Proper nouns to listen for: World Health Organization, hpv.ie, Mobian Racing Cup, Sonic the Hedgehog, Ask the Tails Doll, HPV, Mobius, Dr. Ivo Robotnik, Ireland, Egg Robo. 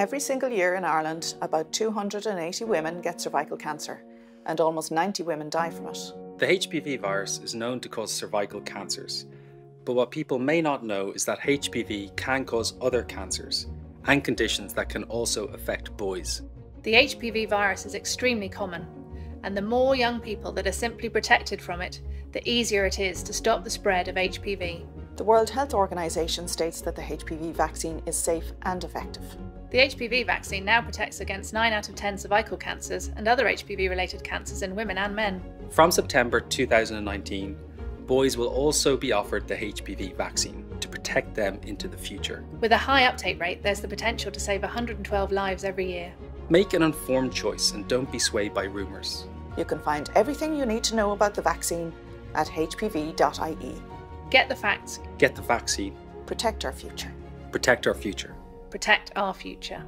Every single year in Ireland, about 280 women get cervical cancer, and almost 90 women die from it. The HPV virus is known to cause cervical cancers, but what people may not know is that HPV can cause other cancers and conditions that can also affect boys. The HPV virus is extremely common, and the more young people that are simply protected from it, the easier it is to stop the spread of HPV. The World Health Organization states that the HPV vaccine is safe and effective. The HPV vaccine now protects against 9 out of 10 cervical cancers and other HPV-related cancers in women and men. From September 2019, boys will also be offered the HPV vaccine to protect them into the future. With a high uptake rate, there's the potential to save 112 lives every year. Make an informed choice and don't be swayed by rumours. You can find everything you need to know about the vaccine at hpv.ie. Get the facts. Get the vaccine. Protect our future. Protect our future. Protect our future.